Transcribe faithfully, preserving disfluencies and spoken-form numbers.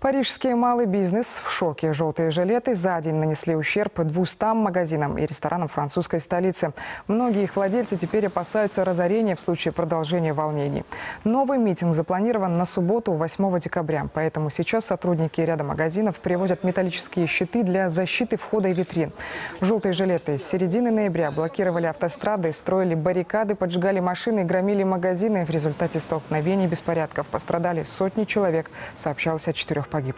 Парижский малый бизнес в шоке. Желтые жилеты за день нанесли ущерб двумстам магазинам и ресторанам французской столицы. Многие их владельцы теперь опасаются разорения в случае продолжения волнений. Новый митинг запланирован на субботу, восьмого декабря. Поэтому сейчас сотрудники ряда магазинов привозят металлические щиты для защиты входа и витрин. Желтые жилеты с середины ноября блокировали автострады, строили баррикады, поджигали машины и громили магазины. В результате столкновений и беспорядков пострадали сотни человек, сообщалось о четырех погибших.